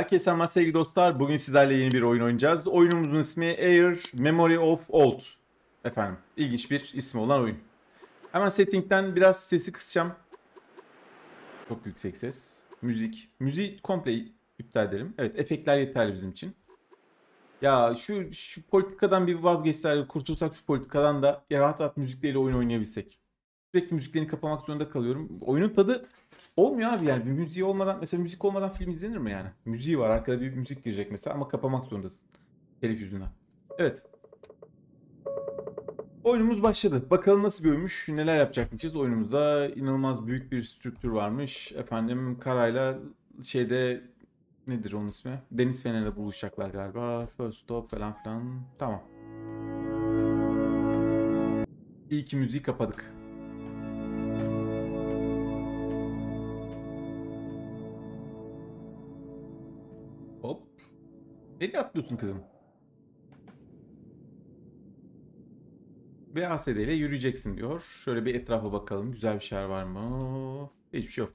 Herkese merhaba sevgili dostlar. Bugün sizlerle yeni bir oyun oynayacağız. Oyunumuzun ismi AER Memories of Old. Efendim, ilginç bir ismi olan oyun. Hemen setting'den biraz sesi kısacağım. Çok yüksek ses. Müzik. Müziği komple iptal edelim. Evet, efektler yeterli bizim için. Ya şu politikadan bir vazgeçsek, kurtulsak şu politikadan da ya rahat rahat müzikleriyle oyun oynayabilsek. Sürekli müziklerini kapamak zorunda kalıyorum. Oyunun tadı olmuyor abi yani. Bir müziği olmadan, mesela müzik olmadan film izlenir mi yani? Müziği var, arkada bir müzik girecek mesela ama kapamak zorundasın. Telif yüzünden. Evet. Oyunumuz başladı. Bakalım nasıl bir oyunmuş, neler yapacakmışız. Oyunumuzda inanılmaz büyük bir strüktür varmış. Efendim karayla şeyde, nedir onun ismi? Deniz fenerinde buluşacaklar galiba. First stop falan filan. Tamam. İyi ki müziği kapadık. Hop. Nereye atlıyorsun kızım? Ve ASD ile yürüyeceksin diyor. Şöyle bir etrafa bakalım. Güzel bir şeyler var mı? Hiçbir şey yok.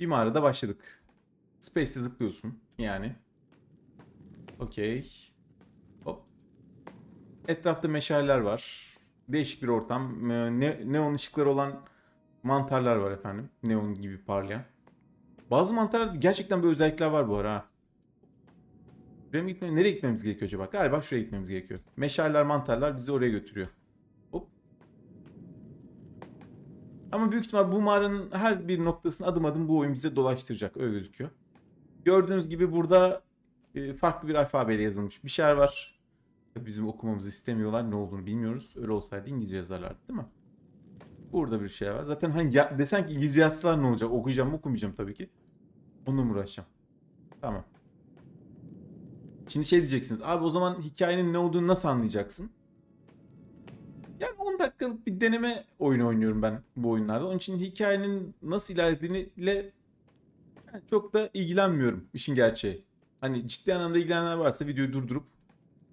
Bir mağarada başladık. Space'e zıplıyorsun yani. Okey. Hop. Etrafta meşaleler var. Değişik bir ortam. Neon ışıkları olan mantarlar var efendim. Neon gibi parlayan. Bazı mantarlarda gerçekten böyle özellikler var bu ara. Nereye gitmemiz gerekiyor acaba? Galiba şuraya gitmemiz gerekiyor. Meşaleler, mantarlar bizi oraya götürüyor. Hop. Ama büyük ihtimal bu mağaranın her bir noktasını adım adım bu oyun bize dolaştıracak. Öyle gözüküyor. Gördüğünüz gibi burada farklı bir alfabeyle yazılmış bir şeyler var. Bizim okumamızı istemiyorlar. Ne olduğunu bilmiyoruz. Öyle olsaydı İngilizce yazarlardı değil mi? Burada bir şey var. Zaten hani desen ki İngilizce yazsalar ne olacak? Okuyacağım mı? Okumayacağım tabii ki. Onunla uğraşacağım. Tamam. Şimdi şey diyeceksiniz. Abi o zaman hikayenin ne olduğunu nasıl anlayacaksın? Yani 10 dakikalık bir deneme oyunu oynuyorum ben bu oyunlarda. Onun için hikayenin nasıl ilerlediğiyle yani çok da ilgilenmiyorum işin gerçeği. Hani ciddi anlamda ilgilenenler varsa videoyu durdurup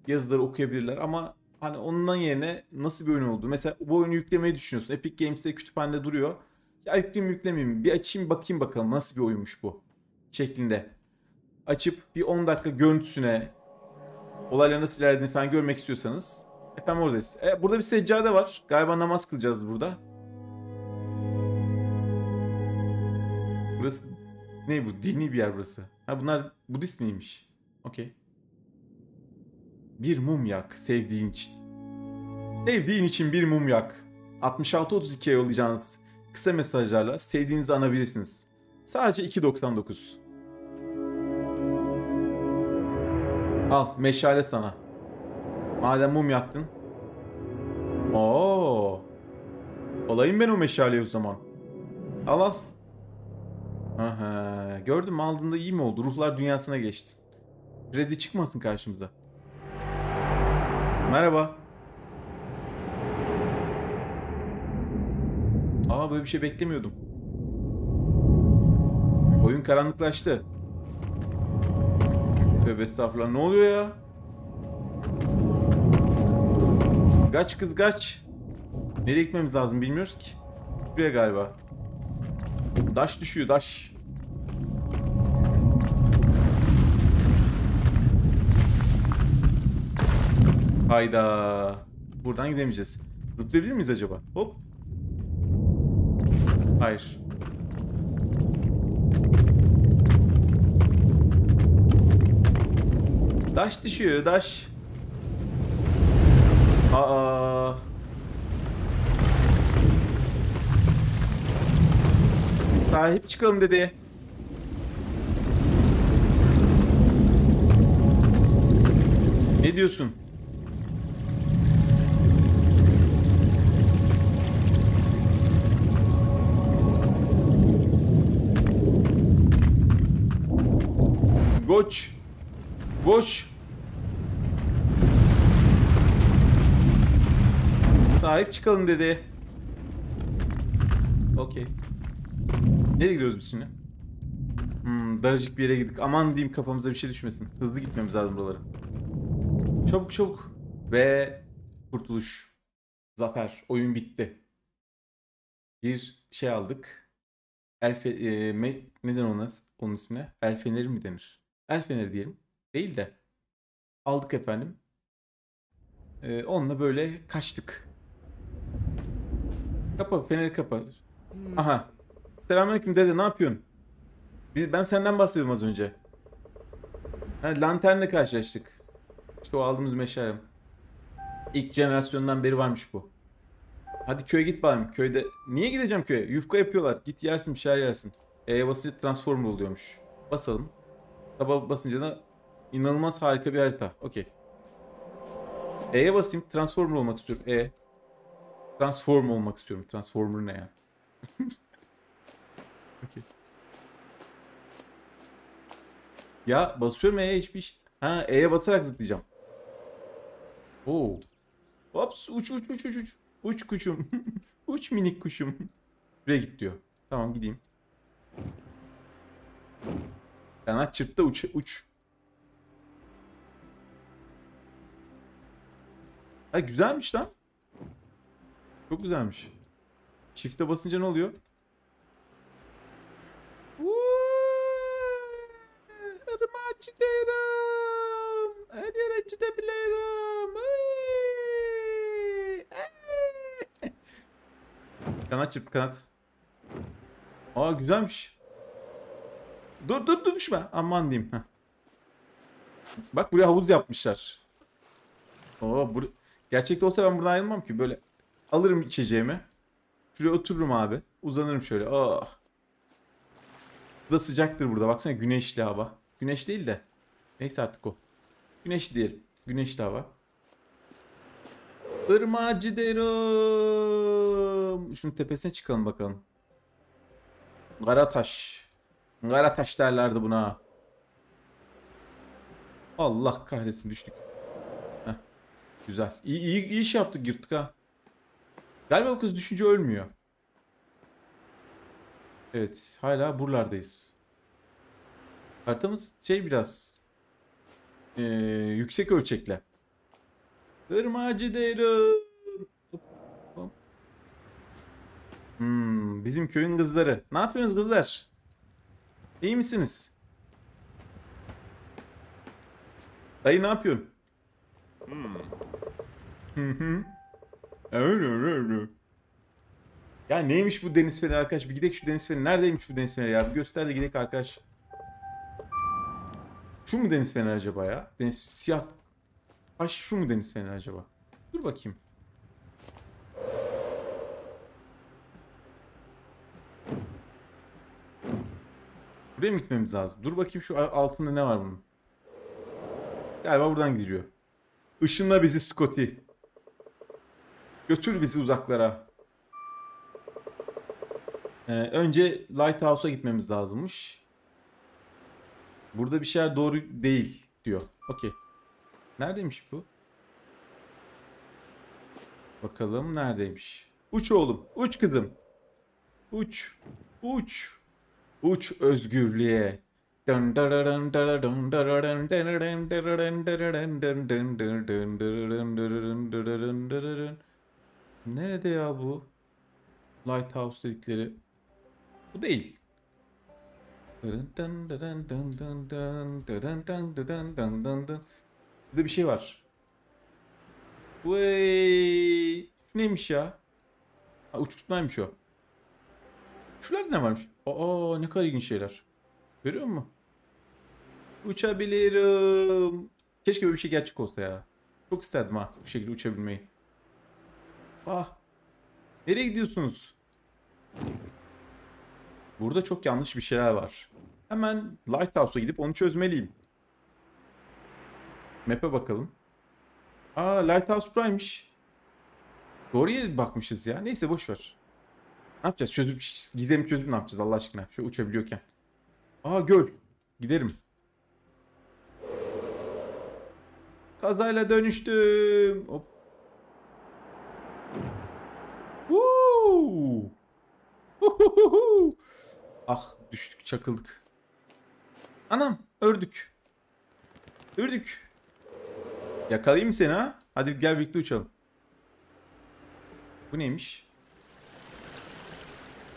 yazıları okuyabilirler ama hani ondan yerine nasıl bir oyun oldu? Mesela bu oyunu yüklemeyi düşünüyorsun. Epic Games'te kütüphanede duruyor. Ya yükleyeyim yüklemeyeyim, bir açayım bakayım bakalım nasıl bir oyunmuş bu şeklinde. Açıp bir 10 dakika görüntüsüne olaylar nasıl ilerlediğini falan görmek istiyorsanız efendim oradayız. Burada bir seccade var. Galiba namaz kılacağız burada. Burası ne bu? Dini bir yer burası. Ha bunlar Budist miymiş? Okey. Bir mum yak sevdiğin için. Sevdiğin için bir mum yak. 66-32'ye yollayacağınız kısa mesajlarla sevdiğinizi anabilirsiniz. Sadece 2.99. Al meşale sana. Madem mum yaktın. Oo. Olayım ben o meşaleyi o zaman. Al al. Aha. Gördün mü, aldığında iyi mi oldu? Ruhlar dünyasına geçtin. Freddy çıkmasın karşımıza. Merhaba. Aa böyle bir şey beklemiyordum. Oyun karanlıklaştı. Tövbe estağfurullah, ne oluyor ya? Kaç kız kaç. Nereye gitmemiz lazım bilmiyoruz ki. Buraya galiba. Daş düşüyor daş. Hayda. Buradan gidemeyeceğiz. Zıplayabilir miyiz acaba? Hop. Hayır. Daş düşüyor, daş. Aa. Sahip çıkalım dedi. Ne diyorsun? Koç. Koç. Sahip çıkalım dedi. Okey. Nereye gidiyoruz biz şimdi? Daracık bir yere gittik. Aman diyeyim kafamıza bir şey düşmesin. Hızlı gitmemiz lazım buralara. Çabuk çabuk. Ve kurtuluş. Zafer. Oyun bitti. Bir şey aldık. Neden onun ismine? El feneri mi denir? El feneri diyelim. Değil de. Aldık efendim. Onunla böyle kaçtık. Kapa feneri, kapa. Aha. Selamünaleyküm dede, ne yapıyorsun? Ben senden bahsediyordum az önce. Ha, lanternle karşılaştık. İşte o aldığımız meşalem. İlk jenerasyondan beri varmış bu. Hadi köye git bari. Köyde... Niye gideceğim köye? Yufka yapıyorlar. Git yersin, bir şeyler yersin. E'ye basınca transformer oluyormuş. Basalım. Taba basınca da inanılmaz harika bir harita. Okey. E'ye basayım. Transformer olmak istiyorum. E. Transform olmak istiyorum. Transformer ne ya? Okey. Ya basıyorum E'ye hiçbir iş. Ha, E'ye basarak zıplayacağım. Oo. Hops, uç uç uç uç uç. Uç kuşum. Uç minik kuşum. Buraya git diyor. Tamam gideyim. Kanat çırptı, uç uç. Ha, güzelmiş lan. Çok güzelmiş. Shift'e basınca ne oluyor? Kanat çırp, kanat. Aa, güzelmiş. Dur dur dur, düşme. Aman diyeyim. Heh. Bak buraya havuz yapmışlar. Oo, gerçekte olsa ben buradan ayrılmam ki. Böyle alırım içeceğimi. Şuraya otururum abi. Uzanırım şöyle. Aa. Bu da sıcaktır burada. Baksana, güneşli hava. Güneş değil de. Neyse artık o. Güneş diyelim. Güneşli hava. Irmacı derim. Şunun tepesine çıkalım bakalım. Karataş. Karataş derlerdi buna. Allah kahretsin, düştük. Heh. Güzel. İyi iş yaptık, yırttık ha. Galiba bu kız düşünce ölmüyor. Evet. Hala buralardayız. Haritamız şey biraz. Yüksek ölçekle. Irmacı derim. Bizim köyün kızları. Ne yapıyorsunuz kızlar? İyi misiniz? Dayı ne yapıyorsun? Ya neymiş bu deniz feneri arkadaş? Bir gidelim şu deniz feneri. Neredeymiş bu deniz feneri ya? Bir göster de gidelim arkadaş. Şu mu deniz feneri acaba ya? Deniz siyah. Ay, şu mu deniz feneri acaba? Dur bakayım. Buraya mı gitmemiz lazım? Dur bakayım şu altında ne var bunun? Galiba buradan gidiyor. Işınla bizi Scotty. Götür bizi uzaklara. Önce Lighthouse'a gitmemiz lazımmış. Burada bir şeyler doğru değil diyor. Okey. Neredeymiş bu? Bakalım neredeymiş? Uç oğlum. Uç kızım. Uç. Uç. Uç özgürlüğe. Nerede ya bu? Lighthouse dedikleri. Bu değil. Burada bir şey var. Vay! Şu neymiş ya? Ha, uçurtmaymış o. Şurada ne varmış? Aa, ne kadar ilginç şeyler. Görüyor musun? Uçabilirim. Keşke böyle bir şey gerçek olsa ya. Çok isterdim ha, bu şekilde uçabilmeyi. Ah. Nereye gidiyorsunuz? Burada çok yanlış bir şeyler var. Hemen Lighthouse'a gidip onu çözmeliyim. Map'e bakalım. Aa, Lighthouse buraymış. Doğru yere bakmışız ya. Neyse boş ver. Ne yapacağız? Çözüp, gizemi çözüp ne yapacağız Allah aşkına? Şu uçabiliyorken. Aa, göl. Giderim. Kazayla dönüştüm. Hop. Woo! Uhuhuhu. Ah, düştük, çakıldık. Anam, ördük. Ördük. Yakalayayım seni ha? Hadi gel birlikte uçalım. Bu neymiş?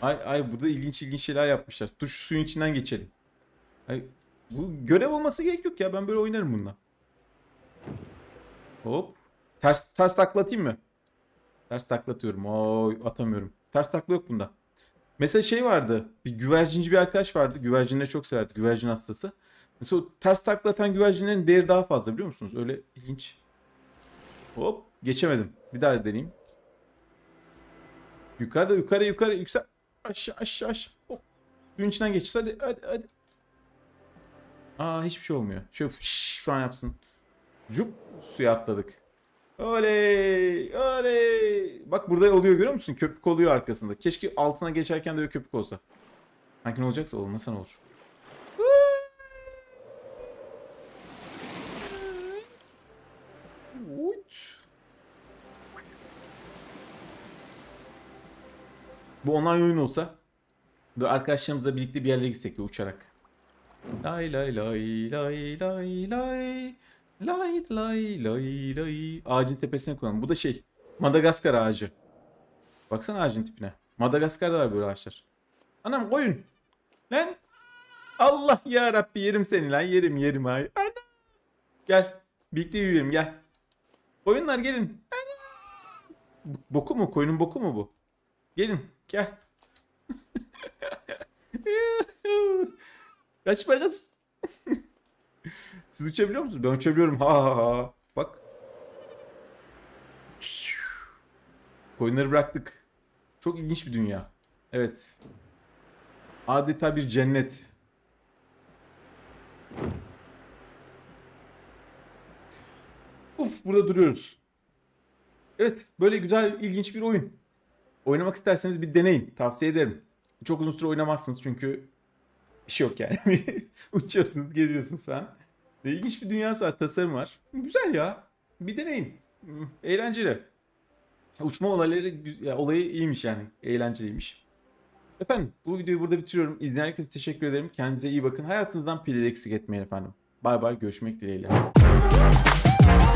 Ay ay, burada ilginç ilginç şeyler yapmışlar. Dur şu suyun içinden geçelim. Ay, Bu görev olması gerek yok ya. Ben böyle oynarım bununla. Hop. Ters takla atayım mı? Ters takla atıyorum. Oy, atamıyorum. Ters takla yok bunda. Mesela şey vardı. Bir güvercinci bir arkadaş vardı. Güvercinleri çok severdi. Güvercin hastası. Mesela ters takla atan güvercinlerin değeri daha fazla, biliyor musunuz? Öyle ilginç. Hop. Geçemedim. Bir daha deneyeyim. Yukarıda yukarı yüksel. Aşağı. Hop. Suyun içinden geçirse hadi. Aa, hiçbir şey olmuyor. Şöyle fışş falan yapsın. Cup, suya atladık. Oley. Bak burada oluyor, görüyor musun? Köpük oluyor arkasında. Keşke altına geçerken de öyle köpük olsa. Sanki ne olacaksa olmasa ne olur. Bu online oyun olsa böyle arkadaşlarımızla birlikte bir yerlere gitsek de uçarak. Lay lay lay. Ağacın tepesine koyalım. Bu da şey, Madagaskar ağacı. Baksana ağacın tipine. Madagaskar'da var böyle ağaçlar. Anam koyun. Lan. Allah ya Rabbi, yerim seni lan. Yerim. Ay. Anam. Gel. Birlikte yürüyelim, gel. Koyunlar gelin. Anam. Boku mu? Koyunun boku mu bu? Gelin. Gel. Kaçmayız. Siz uçabiliyor musunuz? Ben uçabiliyorum. Ha. Bak. Koyunları bıraktık. Çok ilginç bir dünya. Evet. Adeta bir cennet. Uf, burada duruyoruz. Evet, böyle güzel, ilginç bir oyun. Oynamak isterseniz bir deneyin. Tavsiye ederim. Çok uzun süre oynamazsınız çünkü bir şey yok yani. Uçuyorsunuz, geziyorsunuz falan. İlginç bir dünyası var, tasarım var. Güzel ya. Bir deneyin. Eğlenceli. Uçma olayı iyiymiş yani. Eğlenceliymiş. Efendim, bu videoyu burada bitiriyorum. İzleyen herkese teşekkür ederim. Kendinize iyi bakın. Hayatınızdan pil eksik etmeyin efendim. Bay bay, görüşmek dileğiyle.